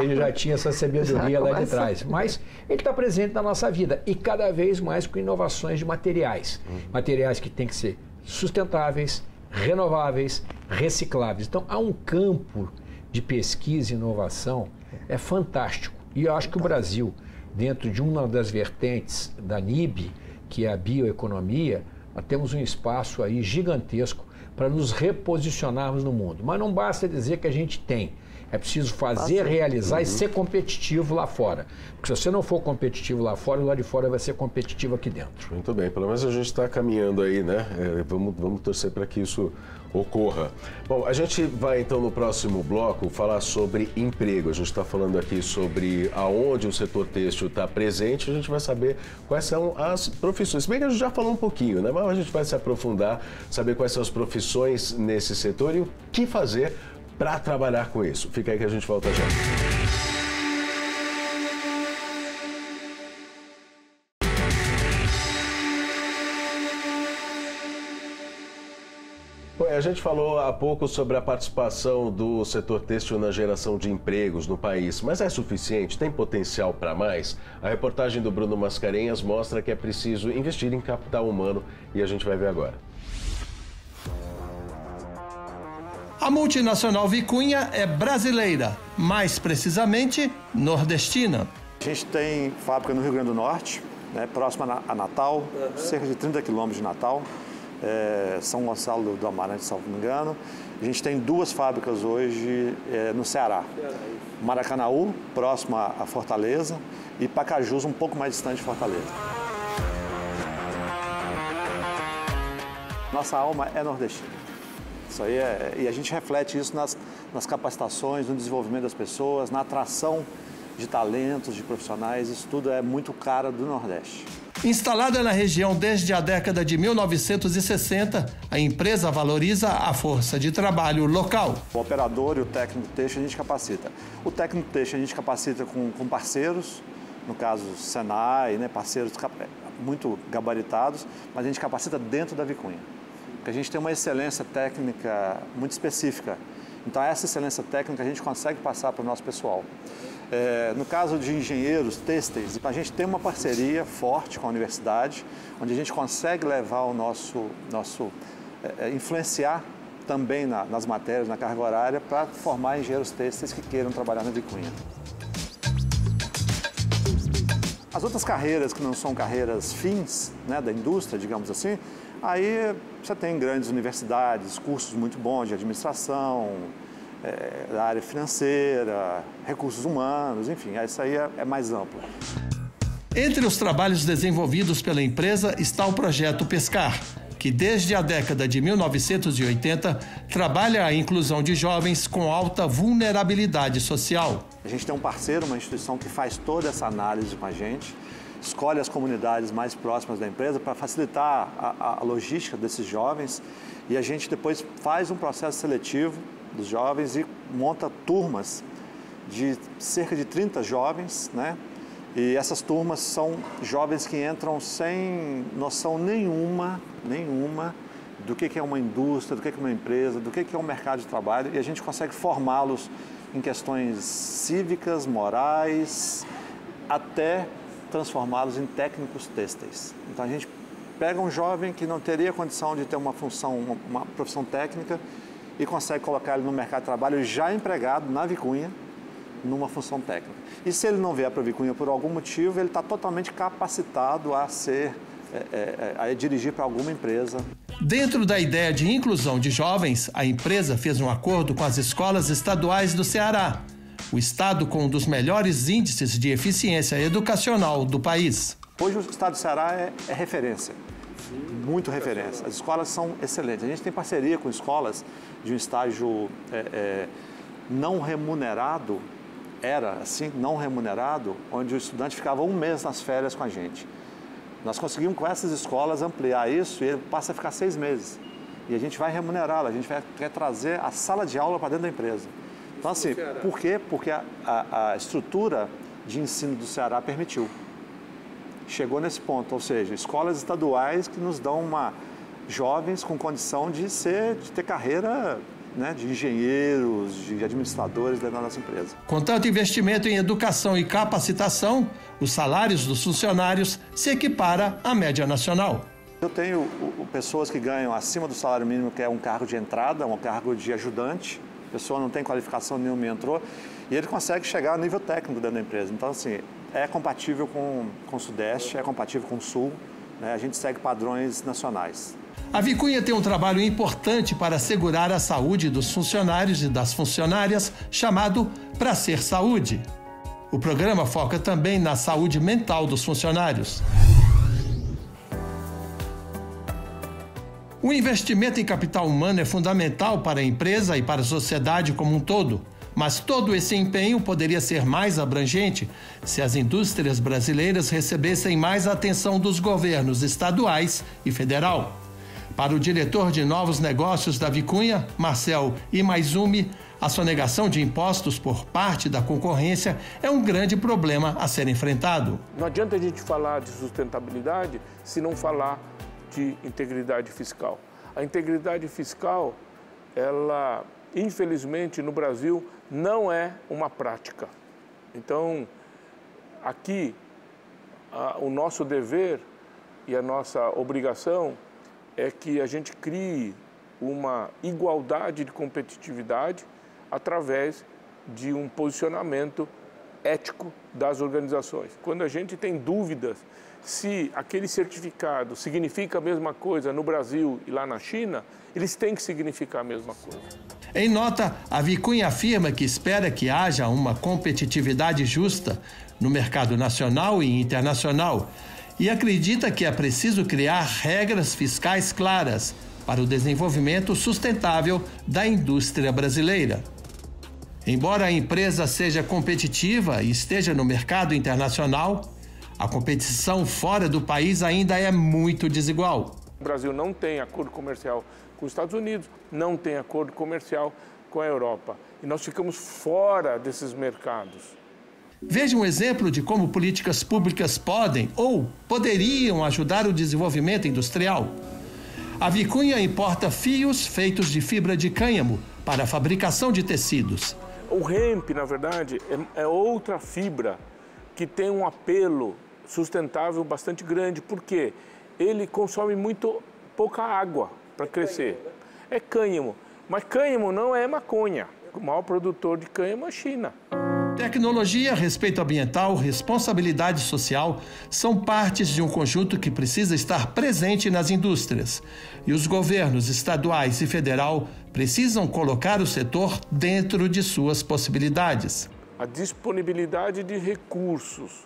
ele já tinha essa sabedoria lá de trás. Mas ele está presente na nossa vida e cada vez mais com inovações de materiais. Materiais que têm que ser sustentáveis, renováveis, recicláveis. Então, há um campo de pesquisa e inovação fantástico. E eu acho que o Brasil, dentro de uma das vertentes da NIB, que é a bioeconomia, nós temos um espaço aí gigantesco para nos reposicionarmos no mundo. Mas não basta dizer que a gente tem. É preciso fazer, realizar e ser competitivo lá fora. Porque se você não for competitivo lá fora, o lado de fora vai ser competitivo aqui dentro. Muito bem, pelo menos a gente está caminhando aí, né? Vamos torcer para que isso ocorra. Bom, a gente vai então no próximo bloco falar sobre emprego. A gente está falando aqui sobre aonde o setor têxtil está presente. A gente vai saber quais são as profissões. Se bem que a gente já falou um pouquinho, né? Mas a gente vai se aprofundar, saber quais são as profissões nesse setor e o que fazer para trabalhar com isso. Fica aí que a gente volta já. Bom, a gente falou há pouco sobre a participação do setor têxtil na geração de empregos no país, mas é suficiente? Tem potencial para mais? A reportagem do Bruno Mascarenhas mostra que é preciso investir em capital humano e a gente vai ver agora. A multinacional Vicunha é brasileira, mais precisamente nordestina. A gente tem fábrica no Rio Grande do Norte, né, próxima a Natal, cerca de 30 quilômetros de Natal, São Gonçalo do Amarante, se não me engano. A gente tem duas fábricas hoje no Ceará, Maracanaú, próxima a Fortaleza, e Pacajus, um pouco mais distante de Fortaleza. Nossa alma é nordestina. Isso aí e a gente reflete isso nas capacitações, no desenvolvimento das pessoas, na atração de talentos, de profissionais. Isso tudo é muito cara do Nordeste. Instalada na região desde a década de 1960, a empresa valoriza a força de trabalho local. O operador e o técnico têxtil a gente capacita. O técnico têxtil a gente capacita com parceiros, no caso Senai, né, parceiros muito gabaritados, mas a gente capacita dentro da Vicunha. Porque a gente tem uma excelência técnica muito específica. Então, essa excelência técnica a gente consegue passar para o nosso pessoal. No caso de engenheiros têxteis, a gente tem uma parceria forte com a universidade, onde a gente consegue levar o nosso influenciar também nas matérias, na carga horária, para formar engenheiros têxteis que queiram trabalhar na Vicunha. As outras carreiras que não são carreiras fins, né, da indústria, digamos assim, aí você tem grandes universidades, cursos muito bons de administração, da área financeira, recursos humanos, enfim, isso aí é mais amplo. Entre os trabalhos desenvolvidos pela empresa está o projeto Pescar, que desde a década de 1980 trabalha a inclusão de jovens com alta vulnerabilidade social. A gente tem um parceiro, uma instituição que faz toda essa análise com a gente, escolhe as comunidades mais próximas da empresa para facilitar a logística desses jovens e a gente depois faz um processo seletivo dos jovens e monta turmas de cerca de 30 jovens, né? E essas turmas são jovens que entram sem noção nenhuma do que é uma indústria, do que é uma empresa, do que é um mercado de trabalho e a gente consegue formá-los em questões cívicas, morais, até transformá-los em técnicos têxteis. Então a gente pega um jovem que não teria condição de ter uma profissão técnica e consegue colocar ele no mercado de trabalho já empregado na Vicunha, numa função técnica. E se ele não vier para a Vicunha por algum motivo, ele está totalmente capacitado a ser, a dirigir para alguma empresa. Dentro da ideia de inclusão de jovens, a empresa fez um acordo com as escolas estaduais do Ceará, o estado com um dos melhores índices de eficiência educacional do país. Hoje o estado do Ceará é referência, muito referência. As escolas são excelentes. A gente tem parceria com escolas de um estágio não remunerado, era assim, não remunerado, onde o estudante ficava um mês nas férias com a gente. Nós conseguimos com essas escolas ampliar isso e ele passa a ficar 6 meses. E a gente vai remunerá-lo, a gente quer trazer a sala de aula para dentro da empresa. Então, assim, por quê? Porque a estrutura de ensino do Ceará permitiu. Chegou nesse ponto, ou seja, escolas estaduais que nos dão jovens com condição de ter carreira, né, de engenheiros, de administradores dentro da nossa empresa. Com tanto investimento em educação e capacitação, os salários dos funcionários se equiparam à média nacional. Eu tenho pessoas que ganham acima do salário mínimo, que é um cargo de entrada, um cargo de ajudante. A pessoa não tem qualificação nenhuma e entrou, e ele consegue chegar a nível técnico dentro da empresa. Então, assim, é compatível com o Sudeste, é compatível com o Sul, né, a gente segue padrões nacionais. A Vicunha tem um trabalho importante para assegurar a saúde dos funcionários e das funcionárias, chamado Pra Ser Saúde. O programa foca também na saúde mental dos funcionários. O investimento em capital humano é fundamental para a empresa e para a sociedade como um todo, mas todo esse empenho poderia ser mais abrangente se as indústrias brasileiras recebessem mais atenção dos governos estaduais e federal. Para o diretor de novos negócios da Vicunha, Marcel Imaizumi, a sonegação de impostos por parte da concorrência é um grande problema a ser enfrentado. Não adianta a gente falar de sustentabilidade se não falar de integridade fiscal. A integridade fiscal, ela, infelizmente, no Brasil, não é uma prática. Então, aqui, o nosso dever e a nossa obrigação é que a gente crie uma igualdade de competitividade através de um posicionamento ético das organizações. Quando a gente tem dúvidas se aquele certificado significa a mesma coisa no Brasil e lá na China, eles têm que significar a mesma coisa. Em nota, a Vicunha afirma que espera que haja uma competitividade justa no mercado nacional e internacional e acredita que é preciso criar regras fiscais claras para o desenvolvimento sustentável da indústria brasileira. Embora a empresa seja competitiva e esteja no mercado internacional, a competição fora do país ainda é muito desigual. O Brasil não tem acordo comercial com os Estados Unidos, não tem acordo comercial com a Europa. E nós ficamos fora desses mercados. Veja um exemplo de como políticas públicas podem ou poderiam ajudar o desenvolvimento industrial. A Vicunha importa fios feitos de fibra de cânhamo para a fabricação de tecidos. O hemp, na verdade, é outra fibra que tem um apelo sustentável bastante grande, porque ele consome muito pouca água para crescer. Cânhamo, né? É cânhamo, mas cânhamo não é maconha. O maior produtor de cânhamo é a China. Tecnologia, respeito ambiental, responsabilidade social são partes de um conjunto que precisa estar presente nas indústrias. E os governos estaduais e federal precisam colocar o setor dentro de suas possibilidades. A disponibilidade de recursos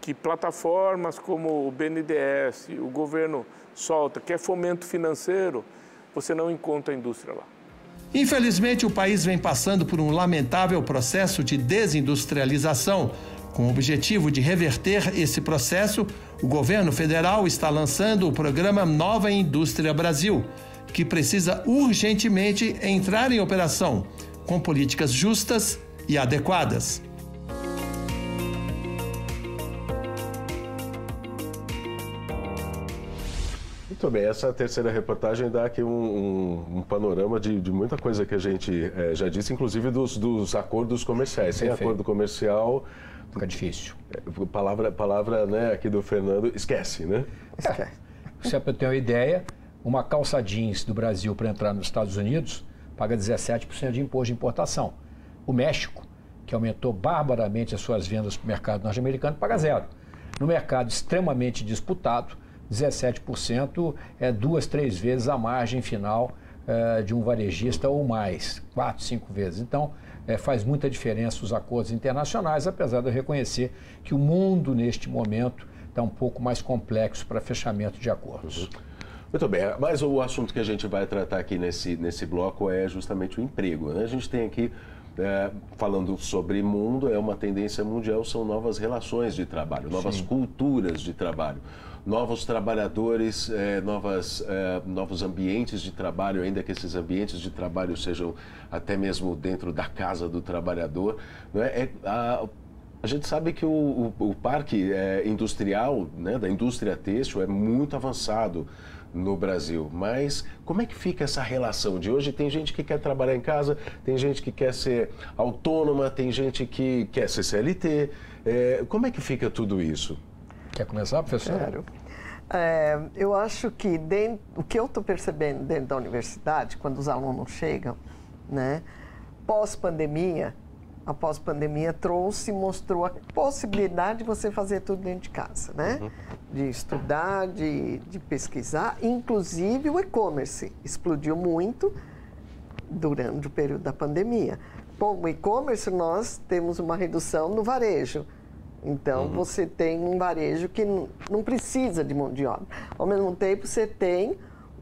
que plataformas como o BNDES, o governo solta, que é fomento financeiro, você não encontra a indústria lá. Infelizmente, o país vem passando por um lamentável processo de desindustrialização. Com o objetivo de reverter esse processo, o governo federal está lançando o programa Nova Indústria Brasil, que precisa urgentemente entrar em operação, com políticas justas e adequadas. Muito bem, essa terceira reportagem dá aqui um panorama de muita coisa que a gente já disse, inclusive dos acordos comerciais. Sem acordo comercial... Fica difícil. Palavra né, aqui do Fernando, esquece, né? Esquece. Só para eu ter uma ideia, uma calça jeans do Brasil para entrar nos Estados Unidos paga 17% de imposto de importação. O México, que aumentou barbaramente as suas vendas para o mercado norte-americano, paga zero. No mercado extremamente disputado, 17% é 2, 3 vezes a margem final de um varejista ou mais, 4, 5 vezes. Então, faz muita diferença os acordos internacionais, apesar de eu reconhecer que o mundo, neste momento, está um pouco mais complexo para fechamento de acordos. Muito bem, mas o assunto que a gente vai tratar aqui nesse bloco é justamente o emprego, né? A gente tem aqui... falando sobre mundo, é uma tendência mundial, são novas relações de trabalho, novas culturas de trabalho, novos trabalhadores, novos ambientes de trabalho, ainda que esses ambientes de trabalho sejam até mesmo dentro da casa do trabalhador, né? A gente sabe que o parque industrial, né, da indústria têxtil é muito avançado no Brasil, mas como é que fica essa relação de hoje? Tem gente que quer trabalhar em casa, tem gente que quer ser autônoma, tem gente que quer ser CLT. Como é que fica tudo isso? Quer começar, professor? Claro. Eu acho que o que eu estou percebendo dentro da universidade, quando os alunos chegam, né, pós-pandemia, após pandemia trouxe e mostrou a possibilidade de você fazer tudo dentro de casa, né? Uhum. De estudar, de pesquisar, inclusive o e-commerce explodiu muito durante o período da pandemia. Bom, o e-commerce nós temos uma redução no varejo. Então, uhum, você tem um varejo que não precisa de mão de obra. Ao mesmo tempo, você tem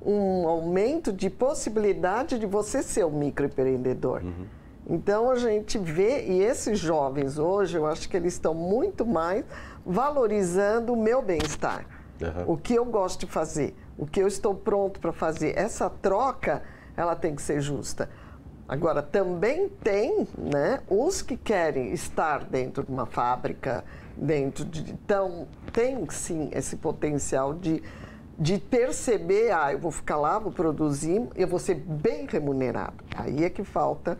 um aumento de possibilidade de você ser um microempreendedor. Uhum. Então, a gente vê, e esses jovens hoje, eu acho que eles estão muito mais valorizando o meu bem-estar. Uhum. O que eu gosto de fazer, o que eu estou pronto para fazer. Essa troca, ela tem que ser justa. Agora, também tem, né, os que querem estar dentro de uma fábrica, dentro de... Então, tem sim esse potencial de perceber, ah, eu vou ficar lá, vou produzir, eu vou ser bem remunerado. Aí é que falta,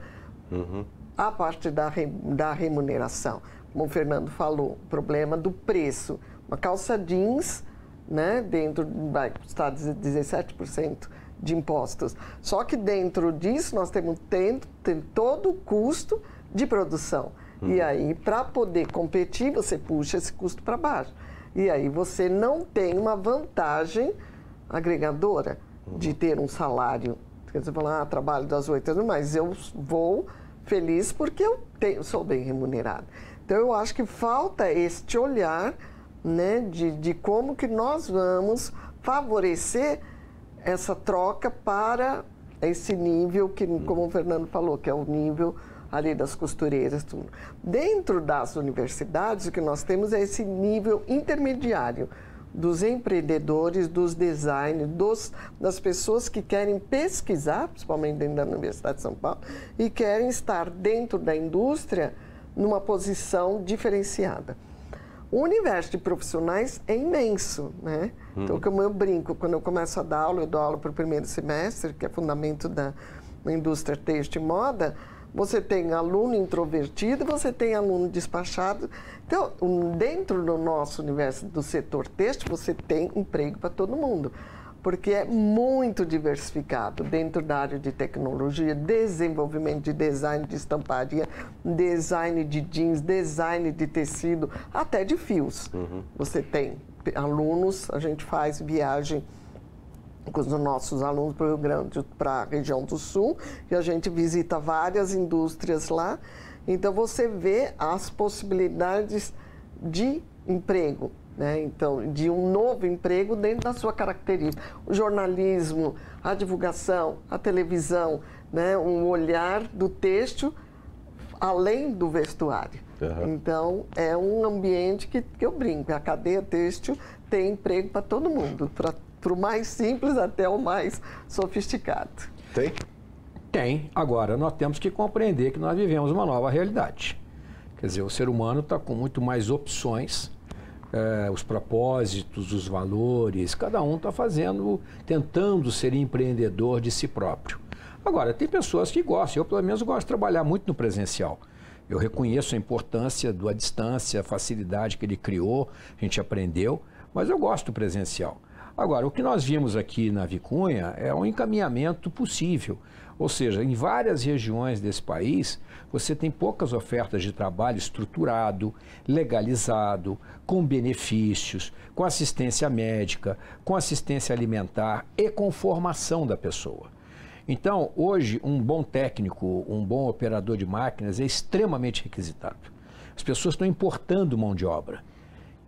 uhum, a parte da remuneração. Como o Fernando falou, o problema do preço. Uma calça jeans, né, dentro vai custar 17%. De impostos. Só que dentro disso nós temos todo o custo de produção. Uhum. E aí, para poder competir, você puxa esse custo para baixo. E aí você não tem uma vantagem agregadora, uhum, de ter um salário. Você fala, ah, trabalho das 8 horas, mas eu vou feliz porque eu sou bem remunerado. Então, eu acho que falta este olhar, né, de como que nós vamos favorecer essa troca para esse nível que, como o Fernando falou, que é o nível ali das costureiras. Tudo. Dentro das universidades, o que nós temos é esse nível intermediário dos empreendedores, dos designers, das pessoas que querem pesquisar, principalmente dentro da Universidade de São Paulo, e querem estar dentro da indústria numa posição diferenciada. O universo de profissionais é imenso, né? Então, como eu brinco, quando eu começo a dar aula, eu dou aula para o primeiro semestre, que é fundamento da indústria têxtil e moda, você tem aluno introvertido, você tem aluno despachado. Então, dentro do nosso universo do setor têxtil, você tem emprego para todo mundo, porque é muito diversificado dentro da área de tecnologia, desenvolvimento de design de estamparia, design de jeans, design de tecido, até de fios. Uhum. Você tem alunos, a gente faz viagem com os nossos alunos para o Rio Grande, para a região do Sul, e a gente visita várias indústrias lá. Então, você vê as possibilidades de emprego, né? Então, de um novo emprego dentro da sua característica. O jornalismo, a divulgação, a televisão, né? Um olhar do têxtil além do vestuário. Uhum. Então, é um ambiente que eu brinco. A cadeia têxtil tem emprego para todo mundo, para o mais simples até o mais sofisticado. Tem? Tem. Agora, nós temos que compreender que nós vivemos uma nova realidade. Quer dizer, o ser humano está com muito mais opções. Os propósitos, os valores, cada um está fazendo, tentando ser empreendedor de si próprio. Agora, tem pessoas que gostam, eu pelo menos gosto de trabalhar muito no presencial. Eu reconheço a importância da distância, a facilidade que ele criou, a gente aprendeu, mas eu gosto do presencial. Agora, o que nós vimos aqui na Vicunha é um encaminhamento possível. Ou seja, em várias regiões desse país, você tem poucas ofertas de trabalho estruturado, legalizado, com benefícios, com assistência médica, com assistência alimentar e com formação da pessoa. Então, hoje, um bom técnico, um bom operador de máquinas é extremamente requisitado. As pessoas estão importando mão de obra.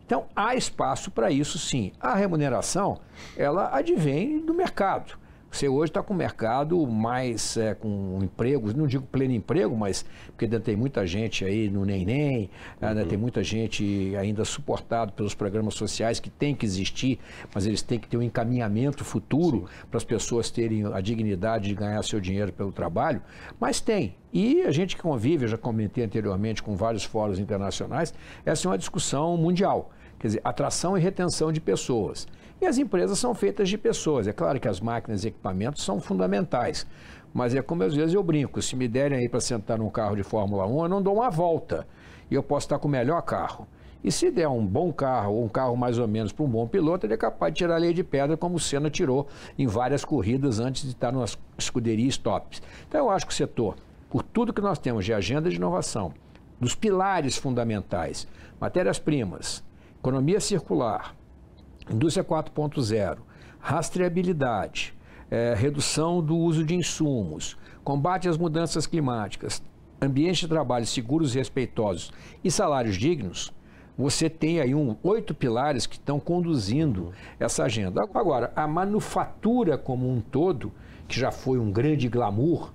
Então, há espaço para isso, sim. A remuneração, ela advém do mercado. Você hoje está com o mercado mais com empregos, não digo pleno emprego, mas porque ainda tem muita gente aí no neném, uhum, ainda tem muita gente ainda suportado pelos programas sociais que tem que existir, mas eles têm que ter um encaminhamento futuro para as pessoas terem a dignidade de ganhar seu dinheiro pelo trabalho, mas tem. E a gente que convive, eu já comentei anteriormente com vários fóruns internacionais, essa é uma discussão mundial. Quer dizer, atração e retenção de pessoas. E as empresas são feitas de pessoas. É claro que as máquinas e equipamentos são fundamentais, mas é como às vezes eu brinco, se me derem aí para sentar num carro de Fórmula 1, eu não dou uma volta e eu posso estar com o melhor carro. E se der um bom carro, ou um carro mais ou menos para um bom piloto, ele é capaz de tirar a lei de pedra, como o Senna tirou em várias corridas antes de estar numa escuderia top. Então eu acho que o setor, por tudo que nós temos de agenda de inovação, dos pilares fundamentais, matérias-primas, economia circular, indústria 4.0, rastreabilidade, redução do uso de insumos, combate às mudanças climáticas, ambientes de trabalho seguros e respeitosos e salários dignos, você tem aí 8 pilares que estão conduzindo essa agenda. Agora, a manufatura como um todo, que já foi um grande glamour,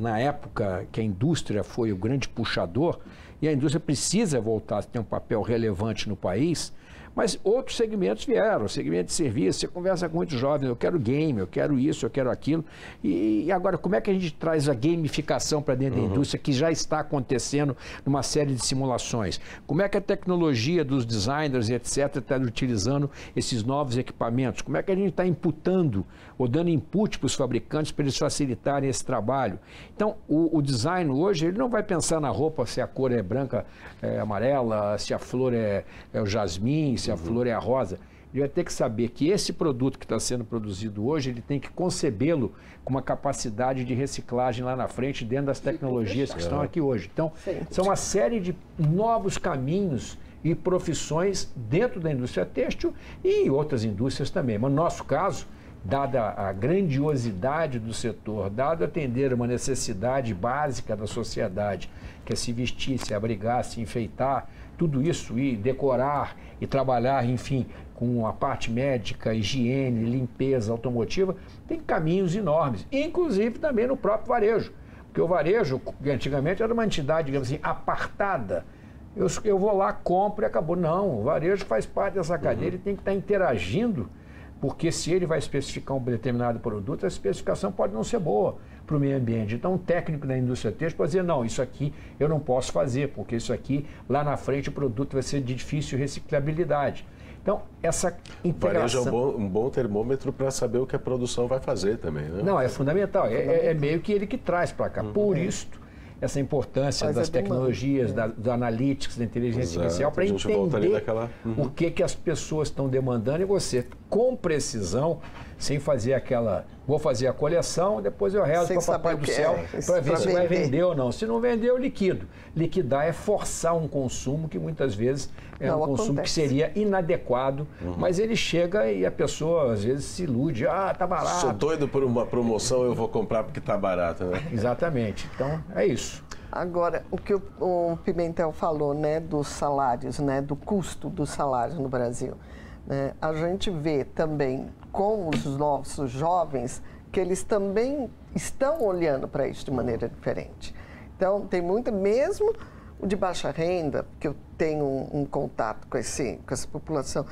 na época que a indústria foi o grande puxador, e a indústria precisa voltar a ter um papel relevante no país, mas outros segmentos vieram, segmento de serviço, você conversa com muitos jovens, eu quero game, eu quero isso, eu quero aquilo, e agora como é que a gente traz a gamificação para dentro da indústria, que já está acontecendo numa série de simulações? Como é que a tecnologia dos designers, etc., está utilizando esses novos equipamentos? Como é que a gente está imputando ou dando input para os fabricantes para eles facilitarem esse trabalho? Então, o design hoje, ele não vai pensar na roupa, se a cor é branca, é amarela, se a flor é o jasmim, se a flor é a rosa. Ele vai ter que saber que esse produto que está sendo produzido hoje, ele tem que concebê-lo com uma capacidade de reciclagem lá na frente, dentro das tecnologias que estão aqui hoje. Então, são uma série de novos caminhos e profissões dentro da indústria têxtil e em outras indústrias também. Mas no nosso caso, dada a grandiosidade do setor, dado atender uma necessidade básica da sociedade, que é se vestir, se abrigar, se enfeitar, tudo isso, e decorar e trabalhar, enfim, com a parte médica, higiene, limpeza, automotiva, tem caminhos enormes, inclusive também no próprio varejo, porque o varejo, antigamente, era uma entidade, digamos assim, apartada. Eu vou lá, compro e acabou. Não, o varejo faz parte dessa cadeia, ele tem que estar interagindo, porque se ele vai especificar um determinado produto, a especificação pode não ser boa para o meio ambiente. Então, um técnico da indústria têxtil pode dizer, não, isso aqui eu não posso fazer, porque isso aqui, lá na frente, o produto vai ser de difícil reciclabilidade. Então, essa integração... Varejo é um bom termômetro para saber o que a produção vai fazer também, né? Não, é fundamental. É meio que ele que traz para cá. Por isso, essa importância das tecnologias, do analytics, da inteligência artificial, para entender o que as pessoas estão demandando e você, com precisão, sem fazer aquela... Vou fazer a coleção, depois eu rezo para o papai do céu para ver se vai vender ou não. Se não vender, eu liquido. Liquidar é forçar um consumo que muitas vezes é um consumo que seria inadequado, mas ele chega e a pessoa às vezes se ilude. Ah, tá barato. Sou doido por uma promoção, eu vou comprar porque tá barato, né? Exatamente. Então, é isso. Agora, o que o Pimentel falou, né, dos salários, né, do custo dos salários no Brasil, né, a gente vê também com os nossos jovens, que eles também estão olhando para isso de maneira diferente. Então, tem muita, mesmo o de baixa renda, que eu tenho um contato com essa população,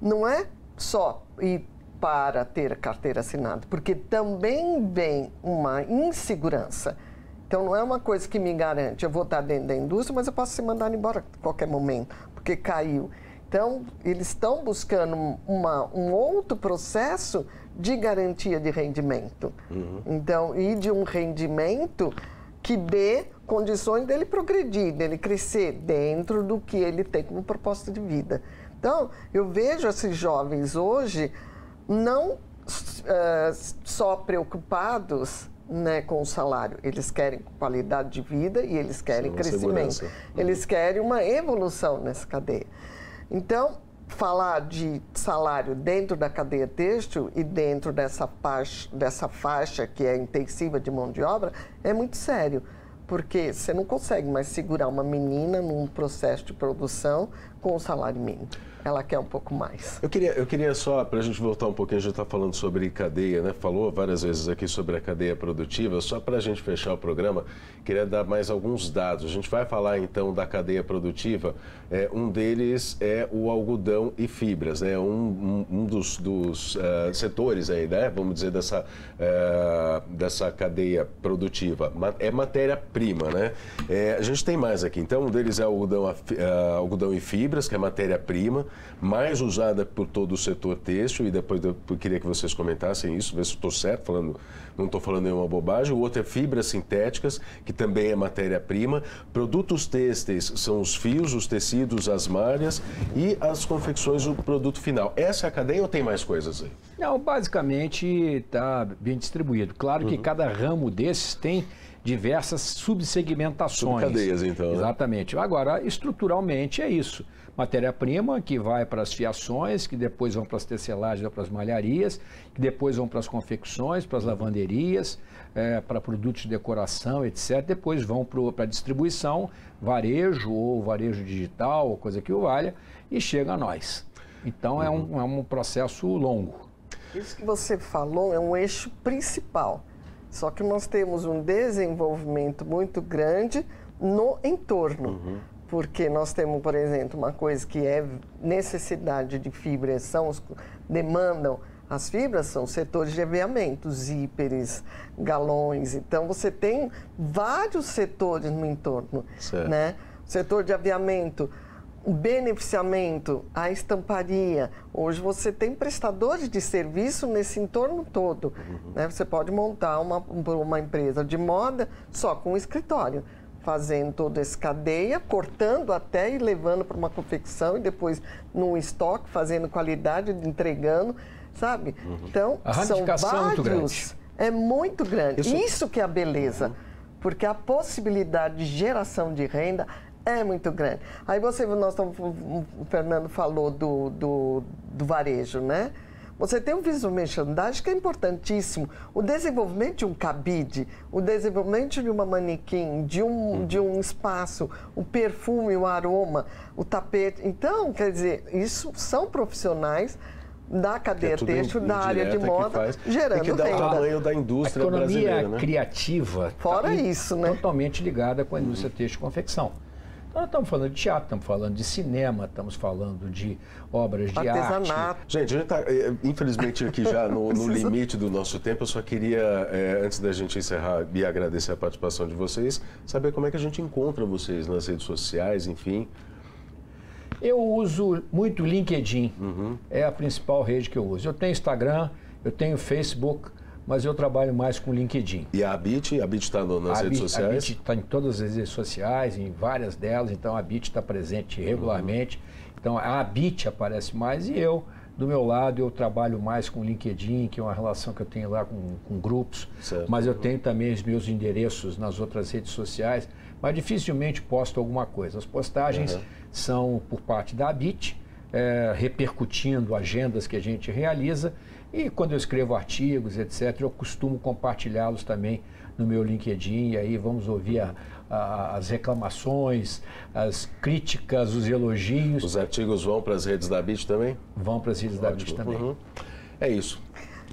não é só ir para ter a carteira assinada, porque também vem uma insegurança. Então, não é uma coisa que me garante, eu vou estar dentro da indústria, mas eu posso ser mandado embora a qualquer momento, porque caiu. Então, eles estão buscando um outro processo de garantia de rendimento. Então, e de um rendimento que dê condições dele progredir, dele crescer dentro do que ele tem como propósito de vida. Então, eu vejo esses jovens hoje não só preocupados, né, com o salário. Eles querem qualidade de vida e eles querem crescimento. Eles querem uma evolução nessa cadeia. Então, falar de salário dentro da cadeia têxtil e dentro dessa faixa que é intensiva de mão de obra é muito sério, porque você não consegue mais segurar uma menina num processo de produção com o salário mínimo. Ela quer um pouco mais. Eu queria só, para a gente voltar um pouquinho, a gente está falando sobre cadeia, né? Falou várias vezes aqui sobre a cadeia produtiva. Só para a gente fechar o programa, queria dar mais alguns dados. A gente vai falar, então, da cadeia produtiva. Um deles é o algodão e fibras, né? Um dos setores aí, né? Vamos dizer, dessa cadeia produtiva. É matéria-prima, né? A gente tem mais aqui. Então, um deles é algodão e fibras, que é matéria-prima. mais usada por todo o setor têxtil, e depois eu queria que vocês comentassem isso, ver se estou certo, não estou falando nenhuma bobagem. O outro é fibras sintéticas, que também é matéria-prima. Produtos têxteis são os fios, os tecidos, as malhas e as confecções, o produto final. Essa é a cadeia ou tem mais coisas aí? Não, basicamente está bem distribuído. Claro que cada ramo desses tem diversas subsegmentações. Subcadeias, então. Né? Exatamente. Agora, estruturalmente é isso. Matéria-prima que vai para as fiações, que depois vão para as tecelagens, para as malharias, que depois vão para as confecções, para as lavanderias, para produtos de decoração, etc. Depois vão para a distribuição, varejo ou varejo digital, ou coisa que o valha, e chega a nós. Então, é um processo longo. Isso que você falou é um eixo principal. Só que nós temos um desenvolvimento muito grande no entorno, porque nós temos, por exemplo, uma coisa que é necessidade de fibras, demandam as fibras, são setores de aviamento, zíperes, galões. Então, você tem vários setores no entorno, né? O setor de aviamento, o beneficiamento, a estamparia. Hoje você tem prestadores de serviço nesse entorno todo. Né? Você pode montar uma empresa de moda só com um escritório, fazendo toda essa cadeia, cortando até e levando para uma confecção e depois num estoque, fazendo qualidade, entregando, sabe? Então, a ramificação são vários, é muito grande. Isso que é a beleza, porque a possibilidade de geração de renda é muito grande. Aí você, o Fernando falou do varejo, né? Você tem um visual merchandising que é importantíssimo. O desenvolvimento de um cabide, o desenvolvimento de uma manequim, de um espaço, o perfume, o aroma, o tapete. Então, quer dizer, isso são profissionais da cadeia têxtil, da área de moda, gerando renda. Que dá o tamanho da indústria brasileira, né? A economia criativa fora isso, né? Totalmente ligada com a indústria têxtil e confecção. Nós estamos falando de teatro, estamos falando de cinema, estamos falando de obras de arte. Gente, a gente está, infelizmente, aqui já no limite do nosso tempo. Eu só queria, antes da gente encerrar e agradecer a participação de vocês, saber como é que a gente encontra vocês nas redes sociais, enfim. Eu uso muito o LinkedIn, é a principal rede que eu uso. Eu tenho Instagram, eu tenho Facebook, mas eu trabalho mais com o LinkedIn. E a Abit? A Abit está nas redes sociais? A Abit está em todas as redes sociais, em várias delas, então a Abit está presente regularmente. Então a Abit aparece mais e eu, do meu lado, eu trabalho mais com o LinkedIn, que é uma relação que eu tenho lá com grupos, mas eu tenho também os meus endereços nas outras redes sociais, mas dificilmente posto alguma coisa. As postagens são por parte da Abit, repercutindo agendas que a gente realiza, e quando eu escrevo artigos, etc., eu costumo compartilhá-los também no meu LinkedIn, e aí vamos ouvir as reclamações, as críticas, os elogios. Os artigos vão para as redes da Abit também? Vão para as redes da Abit também. É isso.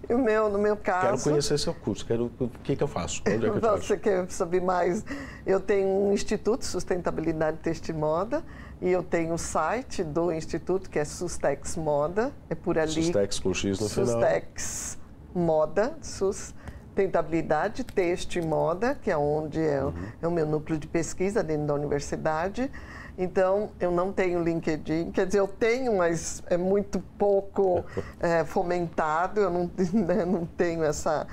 E no meu caso... Quero conhecer seu curso, o que eu faço? Onde é que eu faço? Você quer saber mais? Eu tenho um Instituto de Sustentabilidade Têxtil e Moda, e eu tenho o site do Instituto, que é Sustex Moda, é por ali. Sustex com X no final. Sustex Moda, Sustentabilidade Têxtil e Moda, que é onde é o meu núcleo de pesquisa dentro da universidade. Então, eu não tenho LinkedIn, quer dizer, eu tenho, mas é muito pouco fomentado, eu não tenho essa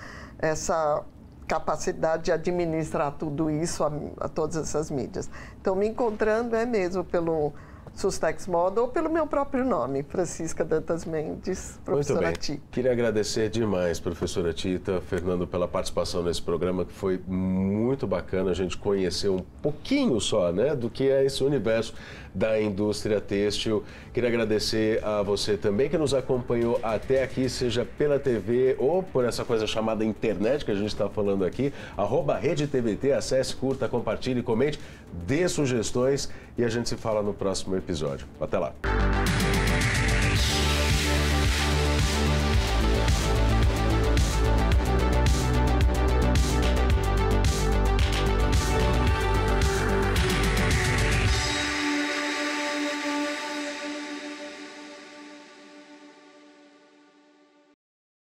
capacidade de administrar tudo isso, a todas essas mídias. Então, me encontrando é mesmo pelo Sustex Moda ou pelo meu próprio nome, Francisca Dantas Mendes, professora Tita. Queria agradecer demais, professora Tita, Fernando, pela participação nesse programa, que foi muito bacana. A gente conheceu um pouquinho só, né, do que é esse universo da indústria têxtil. Queria agradecer a você também que nos acompanhou até aqui, seja pela TV ou por essa coisa chamada internet que a gente está falando aqui. @RedeTVT, acesse, curta, compartilhe, comente, dê sugestões e a gente se fala no próximo episódio. Até lá!